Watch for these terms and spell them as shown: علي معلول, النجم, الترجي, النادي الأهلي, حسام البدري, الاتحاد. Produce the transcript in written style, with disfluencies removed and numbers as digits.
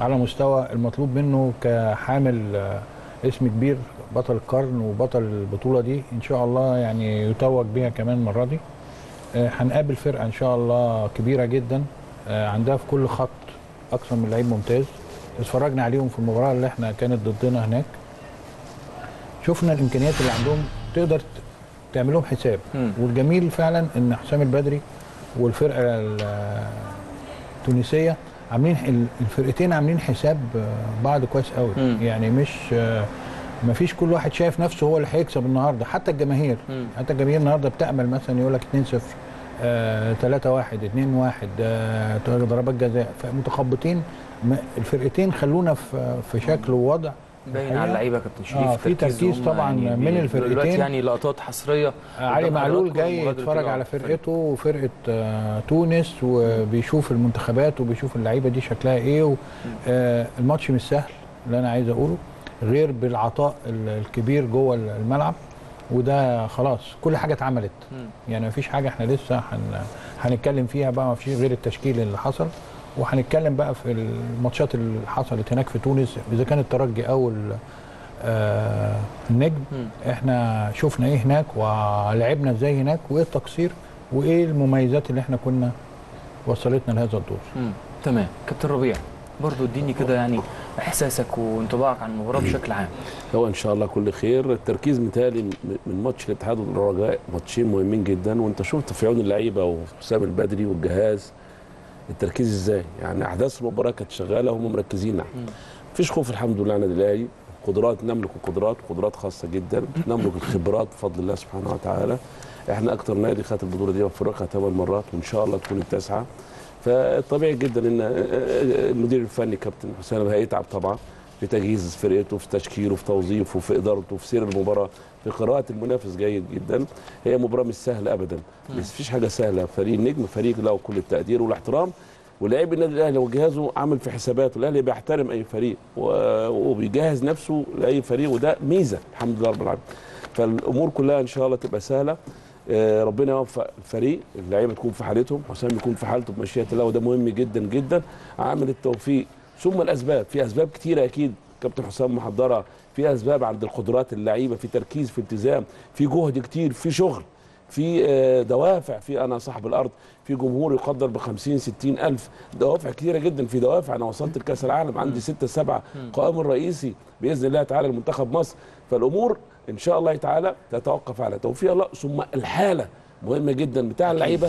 على مستوى المطلوب منه كحامل اسم كبير، بطل القرن وبطل البطولة دي إن شاء الله يعني يتوج بيها كمان المرة دي. هنقابل فرقة إن شاء الله كبيرة جدا، عندها في كل خط أكثر من لعيب ممتاز. اتفرجنا عليهم في المباراة اللي احنا كانت ضدنا هناك، شفنا الإمكانيات اللي عندهم تقدر تعملهم حساب. والجميل فعلا إن حسام البدري والفرقة التونسية عاملين، الفرقتين عاملين حساب بعض كويس قوي. يعني مفيش كل واحد شايف نفسه هو اللي هيكسب النهارده. حتى الجماهير النهارده بتأمل، مثلا يقول لك 2-0 3-1 2-1 ضربات جزاء، فمتخبطين. الفرقتين خلونا في شكل ووضع باين على اللعيبه. كابتن شريف في تركيز طبعا يعني من الفرقتين دلوقتي، يعني لقطات حصريه. علي معلول جاي يتفرج على فرقته وفرقه تونس، وبيشوف المنتخبات وبيشوف اللعيبه دي شكلها ايه. الماتش مش سهل اللي انا عايز اقوله، غير بالعطاء الكبير جوه الملعب. وده خلاص كل حاجه اتعملت، يعني مفيش حاجه احنا لسه هنتكلم فيها بقى، مفيش غير التشكيل اللي حصل. وهنتكلم بقى في الماتشات اللي حصلت هناك في تونس، اذا كان الترجي او النجم، احنا شفنا ايه هناك ولعبنا ازاي هناك، وايه التقصير وايه المميزات اللي احنا كنا وصلتنا لهذا الدور. تمام. كابتن ربيع برضو اديني كده يعني احساسك وانطباعك عن المباراه بشكل عام. هو ان شاء الله كل خير. التركيز متهيألي من ماتش الاتحاد والرجاء، ماتشين مهمين جدا، وانت شفت في عيون اللعيبه وحسام البدري والجهاز التركيز ازاي. يعني احداث المباراه كانت شغاله وهم مركزين. مفيش خوف الحمد لله. النادي الاهلي قدرات، نملك قدرات خاصه جدا، نملك الخبرات بفضل الله سبحانه وتعالى. احنا اكتر نادي خد البطوله دي وفرقها 8 مرات، وان شاء الله تكون التاسعه. فطبيعي جدا ان المدير الفني كابتن حسام هيتعب طبعا في تجهيز فرقته، في تشكيله، في توظيفه، في ادارته، في سير المباراه، في قراءه المنافس جيد جدا. هي مباراه مش سهله ابدا، بس مفيش حاجه سهله. فريق النجم فريق له كل التقدير والاحترام، ولاعيب النادي الاهلي وجهازه عامل في حساباته. الاهلي بيحترم اي فريق وبيجهز نفسه لاي فريق، وده ميزه الحمد لله رب العالمين. فالامور كلها ان شاء الله تبقى سهله. ربنا يوفق الفريق، اللعيبه تكون في حالتهم، حسام يكون في حالته بمشيئه الله، وده مهم جدا جدا. عامل التوفيق ثم الاسباب. في اسباب كتيره اكيد كابتن حسام محضره، في اسباب عند القدرات اللعيبه، في تركيز، في التزام، في جهد كتير، في شغل، في دوافع، في انا صاحب الارض، في جمهور يقدر ب 50-60 ألف، دوافع كتيره جدا. في دوافع، انا وصلت لكاس العالم، عندي 6-7 قائم رئيسي باذن الله تعالى لمنتخب مصر. فالامور ان شاء الله تعالى تتوقف على توفيق الله ثم الحاله مهمه جدا بتاع اللعيبه.